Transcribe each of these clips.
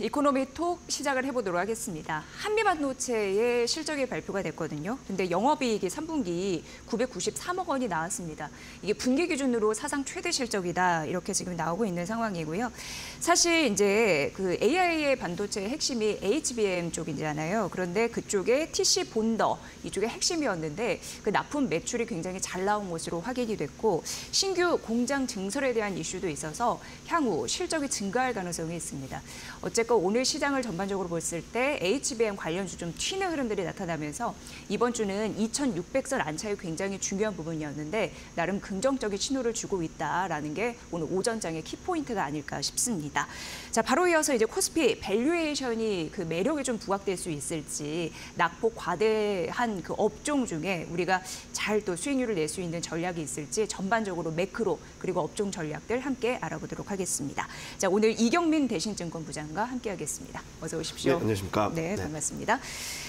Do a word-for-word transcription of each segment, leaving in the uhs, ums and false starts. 이코노미톡 시작을 해보도록 하겠습니다. 한미반도체의 실적이 발표가 됐거든요. 근데 영업이익이 삼 분기 구백구십삼억 원이 나왔습니다. 이게 분기 기준으로 사상 최대 실적이다 이렇게 지금 나오고 있는 상황이고요. 사실 이제 그 에이아이의 반도체의 핵심이 에이치비엠 쪽이잖아요. 그런데 그쪽에 티씨 본더 이쪽에 핵심이었는데 그 납품 매출이 굉장히 잘 나온 것으로 확인이 됐고 신규 공장 증설에 대한 이슈도 있어서 향후 실적이 증가할 가능성이 있습니다. 어쨌든 오늘 시장을 전반적으로 봤을 때 에이치비엠 관련주 좀 튀는 흐름들이 나타나면서 이번 주는 이천육백 선 안착이 굉장히 중요한 부분이었는데 나름 긍정적인 신호를 주고 있다라는 게 오늘 오전장의 키포인트가 아닐까 싶습니다. 자, 바로 이어서 이제 코스피 밸류에이션이 그 매력이 좀 부각될 수 있을지 낙폭 과대한 그 업종 중에 우리가 잘 또 수익률을 낼 수 있는 전략이 있을지 전반적으로 매크로 그리고 업종 전략들 함께 알아보도록 하겠습니다. 자, 오늘 이경민 대신증권 부장과 함께하겠습니다. 어서 오십시오. 네, 안녕하십니까. 네, 반갑습니다. 네.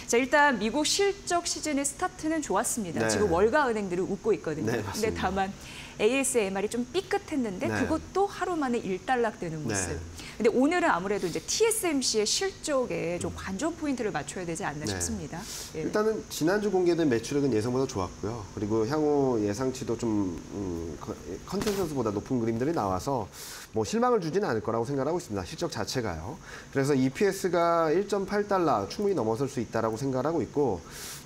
자, 일단 미국 실적 시즌의 스타트는 좋았습니다. 네. 지금 월가 은행들은 웃고 있거든요. 네, 근데 다만 에이에스엠알이 좀 삐끗했는데 네. 그것도 하루 만에 일단락되는 모습. 네. 근데 오늘은 아무래도 이제 티에스엠씨의 실적에 좀 관전 포인트를 맞춰야 되지 않나 네. 싶습니다. 예. 일단은 지난주 공개된 매출액은 예상보다 좋았고요. 그리고 향후 예상치도 좀 음, 컨센서스보다 높은 그림들이 나와서 뭐 실망을 주지는 않을 거라고 생각하고 있습니다. 실적 자체가요. 그래서 이피에스가 일 점 팔 달러 충분히 넘어설 수 있다라고 생각하고 있고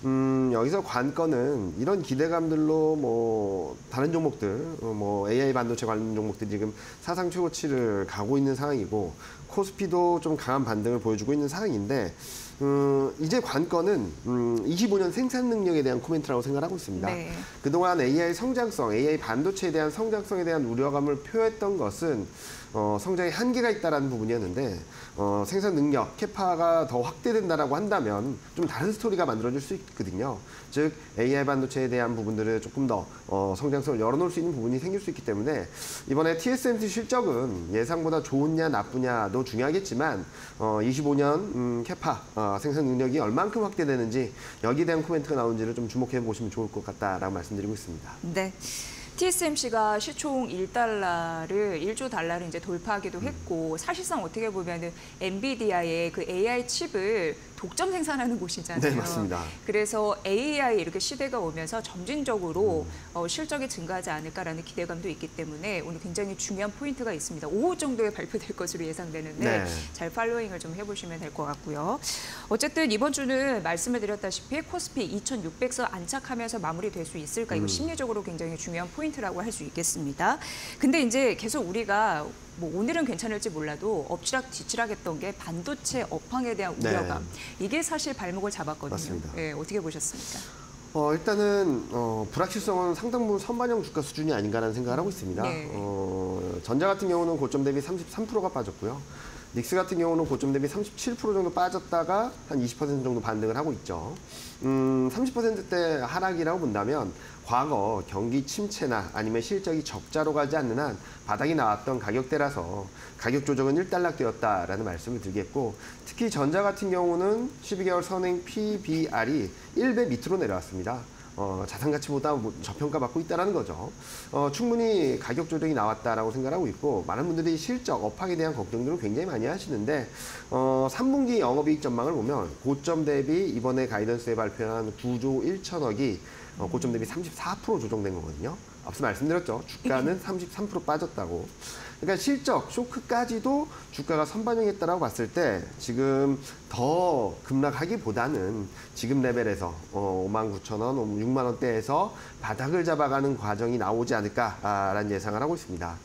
음, 여기서 관건은 이런 기대감들로 뭐 다른 종목들 뭐 에이아이 반도체 관련 종목들이 지금 사상 최고치를 가고 있는 상황이고 코스피도 좀 강한 반등을 보여주고 있는 상황인데 음, 이제 관건은 음, 이십오 년 생산 능력에 대한 코멘트라고 생각하고 있습니다. 네. 그동안 에이아이 성장성, 에이아이 반도체에 대한 성장성에 대한 우려감을 표했던 것은 어, 성장에 한계가 있다는 부분이었는데 어, 생산 능력, 캐파가 더 확대된다라고 한다면 좀 다른 스토리가 만들어질 수 있거든요. 즉 에이아이 반도체에 대한 부분들을 조금 더 어, 성장성을 열어놓을 수 있는 부분이 생길 수 있기 때문에 이번에 티에스엠씨 실적은 예상보다 좋으냐 나쁘냐도 중요하겠지만 어, 이십오 년 음, 캐파, 어, 생산 능력이 얼만큼 확대되는지 여기에 대한 코멘트가 나온지를 좀 주목해 보시면 좋을 것 같다라고 말씀드리고 있습니다. 네. 티에스엠씨가 시총 일 달러를 일 조 달러를 이제 돌파하기도 했고 사실상 어떻게 보면은 엔비디아의 그 에이아이 칩을 독점 생산하는 곳이잖아요. 네, 맞습니다. 그래서 에이아이 이렇게 시대가 오면서 점진적으로 음. 어, 실적이 증가하지 않을까라는 기대감도 있기 때문에 오늘 굉장히 중요한 포인트가 있습니다. 오후 정도에 발표될 것으로 예상되는데 네. 잘 팔로잉을 좀 해보시면 될 것 같고요. 어쨌든 이번 주는 말씀을 드렸다시피 코스피 이천육백 선 안착하면서 마무리될 수 있을까? 이거 심리적으로 굉장히 중요한 포인트라고 할 수 있겠습니다. 근데 이제 계속 우리가 뭐 오늘은 괜찮을지 몰라도 엎치락 뒤치락 했던 게 반도체 업황에 대한 우려감. 네. 이게 사실 발목을 잡았거든요. 맞습니다. 예, 어떻게 보셨습니까? 어, 일단은 어, 불확실성은 상당 부분 선반영 주가 수준이 아닌가라는 생각을 하고 있습니다. 네. 어, 전자 같은 경우는 고점 대비 삼십삼 퍼센트가 빠졌고요. 닉스 같은 경우는 고점 대비 삼십칠 퍼센트 정도 빠졌다가 한 이십 퍼센트 정도 반등을 하고 있죠. 음, 삼십 퍼센트대 하락이라고 본다면 과거 경기 침체나 아니면 실적이 적자로 가지 않는 한 바닥이 나왔던 가격대라서 가격 조정은 일단락되었다라는 말씀을 드리겠고 특히 전자 같은 경우는 십이 개월 선행 피비알이 일 배 밑으로 내려왔습니다. 어, 자산가치보다 저평가받고 있다는 거죠. 어, 충분히 가격 조정이 나왔다라고 생각하고 있고 많은 분들이 실적, 업황에 대한 걱정들을 굉장히 많이 하시는데 어, 삼 분기 영업이익 전망을 보면 고점 대비 이번에 가이던스에 발표한 구조 천억이 어, 고점 대비 삼십사 퍼센트 조정된 거거든요. 앞서 말씀드렸죠. 주가는 삼십삼 퍼센트 빠졌다고. 그러니까 실적 쇼크까지도 주가가 선반영했다라고 봤을 때 지금 더 급락하기보다는 지금 레벨에서 어, 오만 구천 원, 육만 원대에서 바닥을 잡아가는 과정이 나오지 않을까라는 예상을 하고 있습니다.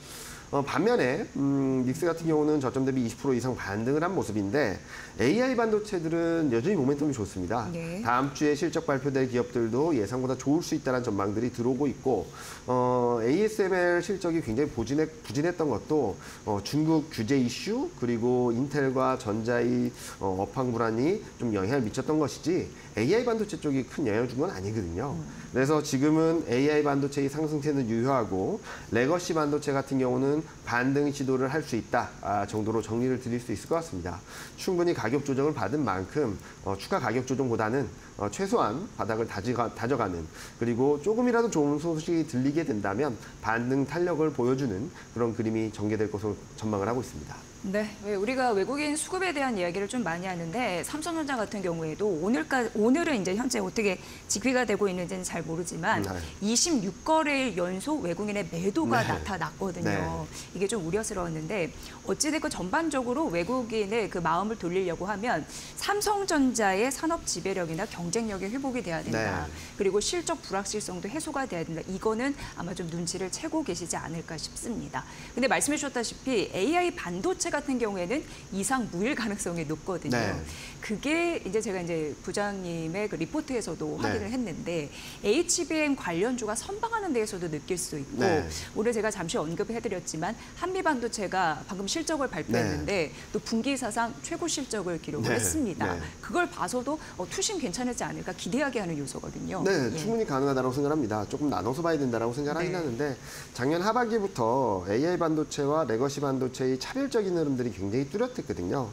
어, 반면에 음, 닉스 같은 경우는 저점 대비 이십 퍼센트 이상 반등을 한 모습인데 에이아이 반도체들은 여전히 모멘텀이 좋습니다. 네. 다음 주에 실적 발표될 기업들도 예상보다 좋을 수 있다는 전망들이 들어오고 있고 어, 에이에스엠엘 실적이 굉장히 부진했, 부진했던 것도 어, 중국 규제 이슈 그리고 인텔과 전자의 어, 업황 불안이 좀 영향을 미쳤던 것이지 에이아이 반도체 쪽이 큰 영향을 준 건 아니거든요. 그래서 지금은 에이아이 반도체의 상승세는 유효하고 레거시 반도체 같은 경우는 반등 시도를 할 수 있다 정도로 정리를 드릴 수 있을 것 같습니다. 충분히 가격 조정을 받은 만큼 어, 추가 가격 조정보다는 어, 최소한 바닥을 다지가, 다져가는 그리고 조금이라도 좋은 소식이 들리게 된다면 반등 탄력을 보여주는 그런 그림이 전개될 것으로 전망을 하고 있습니다. 네, 우리가 외국인 수급에 대한 이야기를 좀 많이 하는데 삼성전자 같은 경우에도 오늘까지, 오늘은 이제 현재 어떻게 집계가 되고 있는지는 잘 모르지만 네. 이십육 거래일 연속 외국인의 매도가 네. 나타났거든요. 네. 이게 좀 우려스러웠는데 어찌됐건 전반적으로 외국인의 그 마음을 돌리려고 하면 삼성전자의 산업 지배력이나 경쟁력이 회복이 돼야 된다. 네. 그리고 실적 불확실성도 해소가 돼야 된다. 이거는 아마 좀 눈치를 채고 계시지 않을까 싶습니다. 근데 말씀해 주셨다시피 에이아이 반도체 같은 경우에는 이상 무일 가능성이 높거든요. 네. 그게 이제 제가 이제 부장님의 그 리포트에서도 확인을 네. 했는데 에이치비엠 관련주가 선방하는 데에서도 느낄 수 있고 네. 오늘 제가 잠시 언급해드렸지만 한미반도체가 방금 실적을 발표했는데 네. 또 분기 사상 최고 실적을 기록을 네. 했습니다. 네. 그걸 봐서도 어, 투심 괜찮을지 않을까 기대하게 하는 요소거든요. 네, 예. 충분히 가능하다고 생각합니다. 조금 나눠서 봐야 된다고 생각하긴 네. 하는데 작년 하반기부터 에이아이 반도체와 레거시 반도체의 차별적인 흐름들이 굉장히 뚜렷했거든요.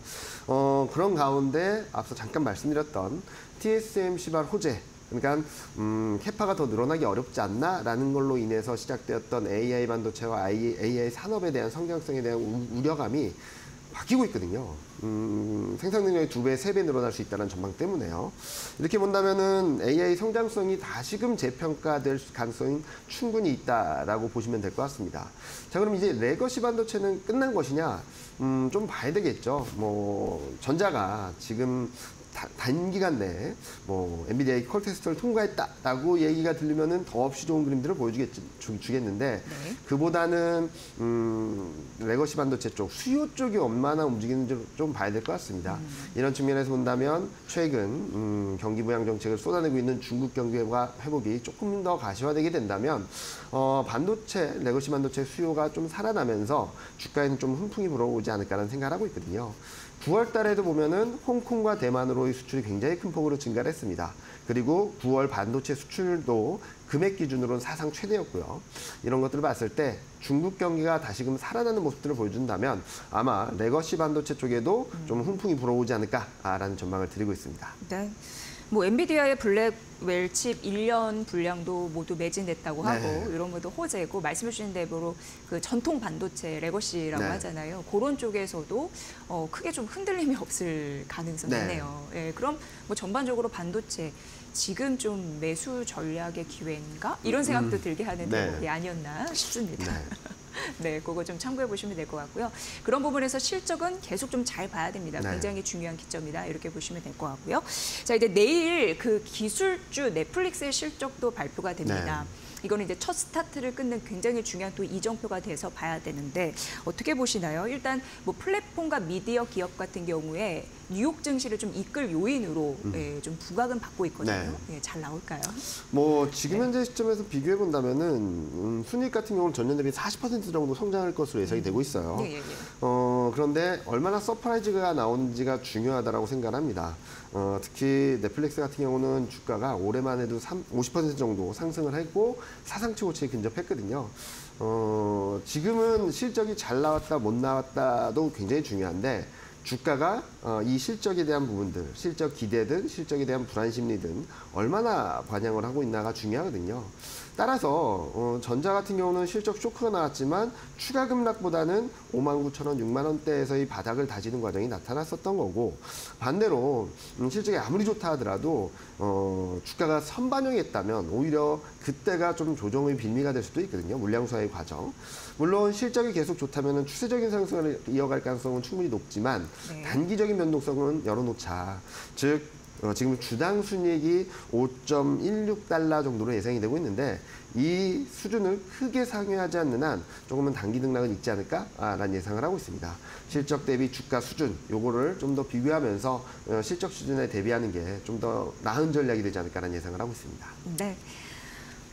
어, 그런 가운데 앞서 잠깐 말씀드렸던 티에스엠씨발 호재, 그러니까 음, 캐파가 더 늘어나기 어렵지 않나라는 걸로 인해서 시작되었던 에이아이 반도체와 에이아이 산업에 대한 성장성에 대한 우, 우려감이 바뀌고 있거든요. 음, 생산 능력이 두 배, 세 배 늘어날 수 있다는 전망 때문에요. 이렇게 본다면은 에이아이 성장성이 다시금 재평가될 가능성이 충분히 있다라고 보시면 될 것 같습니다. 자, 그럼 이제 레거시 반도체는 끝난 것이냐? 음, 좀 봐야 되겠죠. 뭐 전자가 지금 다, 단기간 내에 뭐 엔비디아의 콜 테스트를 통과했다라고 얘기가 들리면은 더없이 좋은 그림들을 보여주겠는데 네. 그보다는 음, 레거시 반도체 쪽 수요 쪽이 얼마나 움직이는지 좀 봐야 될 것 같습니다. 음. 이런 측면에서 본다면 최근 음, 경기 부양 정책을 쏟아내고 있는 중국 경기 회복이 조금 더 가시화되게 된다면 어, 반도체 레거시 반도체 수요가 좀 살아나면서 주가에는 좀 훈풍이 불어오지 않을까라는 생각을 하고 있거든요. 구월 달에도 보면은 홍콩과 대만으로의 수출이 굉장히 큰 폭으로 증가를 했습니다. 그리고 구월 반도체 수출도 금액 기준으로는 사상 최대였고요. 이런 것들을 봤을 때 중국 경기가 다시금 살아나는 모습들을 보여준다면 아마 레거시 반도체 쪽에도 좀 훈풍이 불어오지 않을까라는 전망을 드리고 있습니다. 네. 뭐 엔비디아의 블랙웰 칩 일 년 분량도 모두 매진됐다고 하고 네. 이런 것도 호재고 말씀해 주신 대로 그 전통 반도체 레거시라고 네. 하잖아요. 그런 쪽에서도 어, 크게 좀 흔들림이 없을 가능성이 네. 있네요. 예, 그럼 뭐 전반적으로 반도체 지금 좀 매수 전략의 기회인가? 이런 생각도 음, 들게 하는 대목이 네. 아니었나 싶습니다. 네. 네, 그거 좀 참고해 보시면 될 것 같고요. 그런 부분에서 실적은 계속 좀 잘 봐야 됩니다. 네. 굉장히 중요한 기점이다. 이렇게 보시면 될 것 같고요. 자, 이제 내일 그 기술주 넷플릭스의 실적도 발표가 됩니다. 네. 이거는 이제 첫 스타트를 끊는 굉장히 중요한 또 이정표가 돼서 봐야 되는데 어떻게 보시나요? 일단 뭐 플랫폼과 미디어 기업 같은 경우에 뉴욕 증시를 좀 이끌 요인으로 음. 예, 좀 부각은 받고 있거든요. 네. 예, 잘 나올까요? 뭐 지금 현재 네. 시점에서 비교해 본다면은 음, 순이익 같은 경우는 전년 대비 사십 퍼센트 정도 성장할 것으로 예상이 음. 되고 있어요. 예, 예, 예. 어, 그런데 얼마나 서프라이즈가 나오는지가 중요하다라고 생각합니다. 어, 특히 넷플릭스 같은 경우는 주가가 올해만 해도 오십 퍼센트 정도 상승을 했고 사상 최고치에 근접했거든요. 어, 지금은 실적이 잘 나왔다 못 나왔다도 굉장히 중요한데 주가가 이 실적에 대한 부분들, 실적 기대든 실적에 대한 불안 심리든 얼마나 반영을 하고 있나가 중요하거든요. 따라서 전자 같은 경우는 실적 쇼크가 나왔지만 추가 급락보다는 오만 구천 원, 육만 원대에서의 바닥을 다지는 과정이 나타났었던 거고 반대로 실적이 아무리 좋다 하더라도 주가가 선반영했다면 오히려 그때가 좀 조정의 빌미가 될 수도 있거든요. 물량수와의 과정. 물론 실적이 계속 좋다면 추세적인 상승을 이어갈 가능성은 충분히 높지만 네. 단기적인 변동성은 열어놓자. 즉 어, 지금 주당 순이익이 오 점 일육 달러 정도로 예상이 되고 있는데 이 수준을 크게 상회하지 않는 한 조금은 단기 등락은 있지 않을까라는 예상을 하고 있습니다. 실적 대비 주가 수준, 요거를 좀 더 비교하면서 실적 수준에 대비하는 게 좀 더 나은 전략이 되지 않을까라는 예상을 하고 있습니다. 네.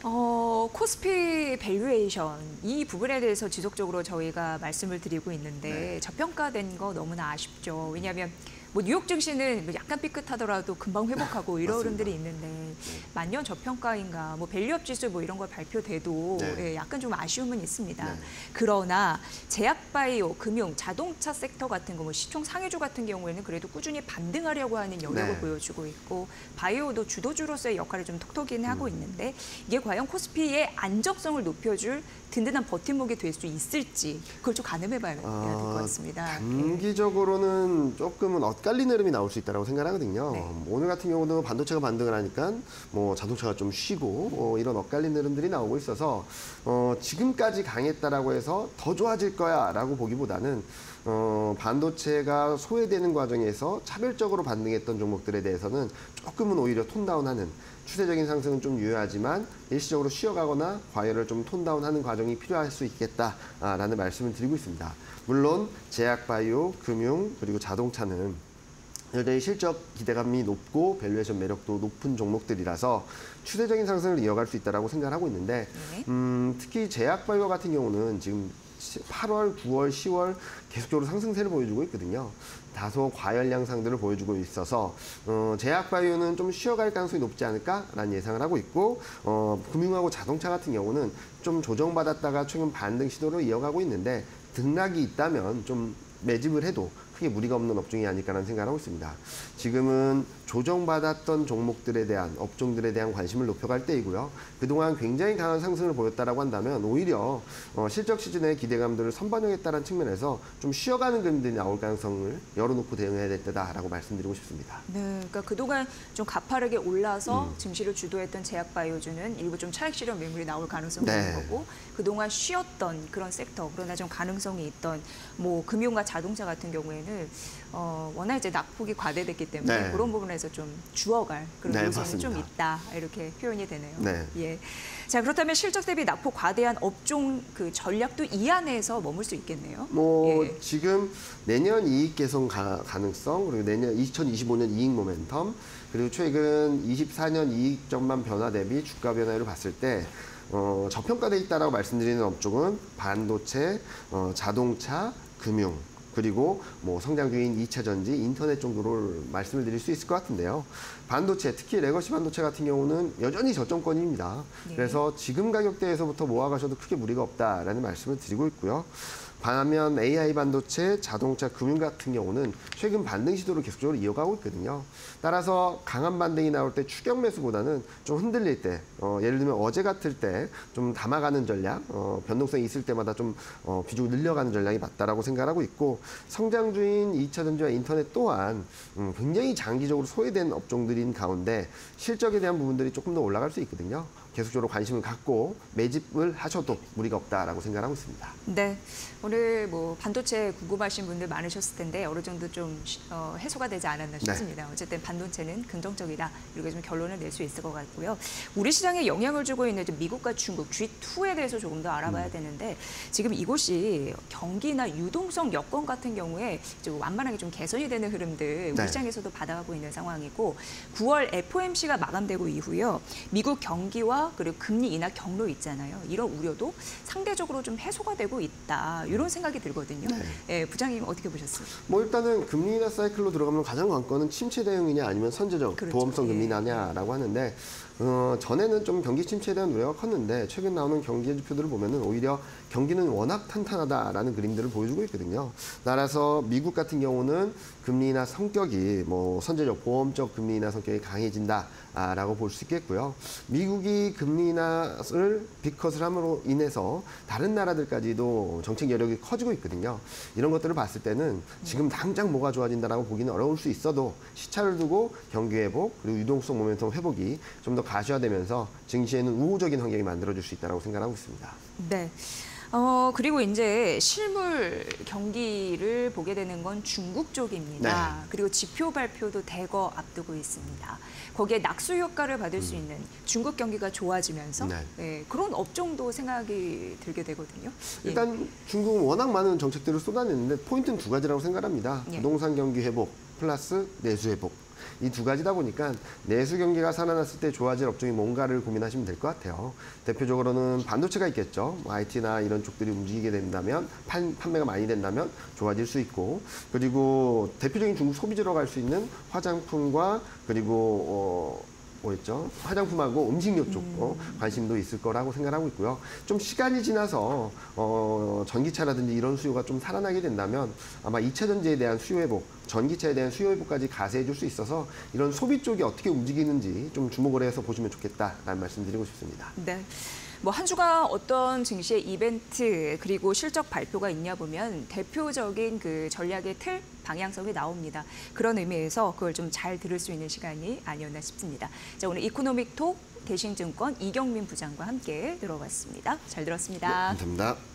어, 코스피 밸류에이션 이 부분에 대해서 지속적으로 저희가 말씀을 드리고 있는데 네. 저평가된 거 너무나 아쉽죠. 왜냐하면 뭐 뉴욕 증시는 약간 삐끗하더라도 금방 회복하고 이런 흐름들이 있는데 네. 만년 저평가인가 뭐 밸류업 지수 뭐 이런 걸 발표돼도 네. 예, 약간 좀 아쉬움은 있습니다. 네. 그러나 제약바이오, 금융, 자동차 섹터 같은 거 뭐 시총 상위주 같은 경우에는 그래도 꾸준히 반등하려고 하는 여력을 네. 보여주고 있고 바이오도 주도주로서의 역할을 좀 톡톡이는 음. 하고 있는데 이게 과연 코스피의 안정성을 높여줄 든든한 버팀목이 될 수 있을지 그걸 좀 가늠해봐야 될 것 같습니다. 아, 단기적으로는 조금은 엇갈리는 흐름이 나올 수 있다고 생각하거든요. 네. 오늘 같은 경우도 반도체가 반등을 하니까 뭐 자동차가 좀 쉬고 뭐 이런 엇갈리는 흐름들이 나오고 있어서 어, 지금까지 강했다라고 해서 더 좋아질 거야라고 보기보다는 어, 반도체가 소외되는 과정에서 차별적으로 반등했던 종목들에 대해서는 조금은 오히려 톤다운하는 추세적인 상승은 좀 유효하지만 일시적으로 쉬어가거나 과열을 좀 톤다운하는 과정이 필요할 수 있겠다라는 말씀을 드리고 있습니다. 물론 제약바이오, 금융 그리고 자동차는 여전히 실적 기대감이 높고 밸류에이션 매력도 높은 종목들이라서 추세적인 상승을 이어갈 수 있다고 생각하고 있는데 음, 특히 제약바이오 같은 경우는 지금 팔월, 구월, 시월 계속적으로 상승세를 보여주고 있거든요. 다소 과열 양상들을 보여주고 있어서 어, 제약바이오는 좀 쉬어갈 가능성이 높지 않을까라는 예상을 하고 있고 어, 금융하고 자동차 같은 경우는 좀 조정받았다가 최근 반등 시도로 이어가고 있는데 등락이 있다면 좀 매집을 해도 크게 무리가 없는 업종이 아닐까라는 생각을 하고 있습니다. 지금은 조정받았던 종목들에 대한 업종들에 대한 관심을 높여갈 때이고요. 그동안 굉장히 강한 상승을 보였다라고 한다면 오히려 어, 실적 시즌의 기대감들을 선반영했다는 측면에서 좀 쉬어가는 그림들이 나올 가능성을 열어놓고 대응해야 될 때다라고 말씀드리고 싶습니다. 네, 그러니까 그동안 좀 가파르게 올라서 음. 증시를 주도했던 제약바이오주는 일부 좀 차익 실현 매물이 나올 가능성이 네. 있는 거고 그동안 쉬었던 그런 섹터, 그러나 좀 가능성이 있던 뭐 금융과 자동차 같은 경우에는 어, 워낙 이제 낙폭이 과대됐기 때문에 네. 그런 부분에서 좀 주어갈 그런 가능성이 네, 좀 있다 이렇게 표현이 되네요. 네. 예. 자 그렇다면 실적 대비 낙폭 과대한 업종 그 전략도 이 안에서 머물 수 있겠네요. 뭐 예. 지금 내년 이익 개선 가, 가능성 그리고 내년 이천이십오년 이익 모멘텀 그리고 최근 이십사년 이익 전망 변화 대비 주가 변화를 봤을 때. 어, 저평가돼 있다라고 말씀드리는 업종은 반도체, 어, 자동차, 금융. 그리고 뭐 성장 중인 이차전지, 인터넷 정도로 말씀을 드릴 수 있을 것 같은데요. 반도체, 특히 레거시 반도체 같은 경우는 여전히 저점권입니다. 네. 그래서 지금 가격대에서부터 모아가셔도 크게 무리가 없다라는 말씀을 드리고 있고요. 반면 에이아이 반도체, 자동차, 금융 같은 경우는 최근 반등 시도를 계속적으로 이어가고 있거든요. 따라서 강한 반등이 나올 때 추격 매수보다는 좀 흔들릴 때, 어, 예를 들면 어제 같을 때 좀 담아가는 전략, 어, 변동성이 있을 때마다 좀 어, 비중을 늘려가는 전략이 맞다라고 생각하고 있고 성장 중인 이차전지와 인터넷 또한 음, 굉장히 장기적으로 소외된 업종들인 가운데 실적에 대한 부분들이 조금 더 올라갈 수 있거든요. 계속적으로 관심을 갖고 매집을 하셔도 무리가 없다라고 생각하고 있습니다. 네, 오늘 뭐 반도체 궁금하신 분들 많으셨을 텐데 어느 정도 좀 어, 해소가 되지 않았나 싶습니다. 네. 어쨌든 반도체는 긍정적이다 이렇게 좀 결론을 낼 수 있을 것 같고요. 우리 시장에 영향을 주고 있는 미국과 중국 지 투에 대해서 조금 더 알아봐야 음. 되는데 지금 이곳이 경기나 유동성 여건 같은 경우에 좀 완만하게 좀 개선이 되는 흐름들 우리 시장에서도 네. 받아가고 있는 상황이고 구월 에프 오 엠 씨가 마감되고 이후요 미국 경기와 그리고 금리 인하 경로 있잖아요. 이런 우려도 상대적으로 좀 해소가 되고 있다. 이런 생각이 들거든요. 네. 예, 부장님 어떻게 보셨어요? 뭐 일단은 금리 인하 사이클로 들어가면 가장 관건은 침체 대응이냐 아니면 선제적 그렇죠. 보험성 금리 인하냐라고 하는데 어, 전에는 좀 경기 침체에 대한 우려가 컸는데 최근 나오는 경기 지표들을 보면은 오히려 경기는 워낙 탄탄하다라는 그림들을 보여주고 있거든요. 따라서 미국 같은 경우는 금리 인하 성격이 뭐 선제적 보험적 금리 인하 성격이 강해진다라고 볼 수 있겠고요. 미국이 금리 인하를 빅컷을 함으로 인해서 다른 나라들까지도 정책 여력이 커지고 있거든요. 이런 것들을 봤을 때는 지금 당장 뭐가 좋아진다라고 보기는 어려울 수 있어도 시차를 두고 경기 회복 그리고 유동성 모멘텀 회복이 좀 더 가시화되면서 증시에는 우호적인 환경이 만들어질 수 있다고 생각하고 있습니다. 네. 어, 그리고 이제 실물 경기를 보게 되는 건 중국 쪽입니다. 네. 그리고 지표 발표도 대거 앞두고 있습니다. 거기에 낙수 효과를 받을 음. 수 있는 중국 경기가 좋아지면서 네. 예, 그런 업종도 생각이 들게 되거든요. 일단 예. 중국은 워낙 많은 정책들을 쏟아냈는데 포인트는 두 가지라고 생각합니다. 예. 부동산 경기 회복 플러스 내수 회복. 이 두 가지다 보니까 내수 경기가 살아났을 때 좋아질 업종이 뭔가를 고민하시면 될 것 같아요. 대표적으로는 반도체가 있겠죠. 아이티나 이런 쪽들이 움직이게 된다면, 판, 판매가 많이 된다면 좋아질 수 있고, 그리고 대표적인 중국 소비재로 갈 수 있는 화장품과 그리고 어, 뭐였죠? 화장품하고 음식료 쪽 어, 관심도 있을 거라고 생각하고 있고요. 좀 시간이 지나서 어, 전기차라든지 이런 수요가 좀 살아나게 된다면 아마 이차전지에 대한 수요 회복, 전기차에 대한 수요 회복까지 가세해 줄 수 있어서 이런 소비 쪽이 어떻게 움직이는지 좀 주목을 해서 보시면 좋겠다라는 말씀 드리고 싶습니다. 네. 뭐 한 주가 어떤 증시의 이벤트 그리고 실적 발표가 있냐 보면 대표적인 그 전략의 틀, 방향성이 나옵니다. 그런 의미에서 그걸 좀 잘 들을 수 있는 시간이 아니었나 싶습니다. 자, 오늘 이코노믹톡 대신증권 이경민 부장과 함께 들어봤습니다. 잘 들었습니다. 네, 감사합니다.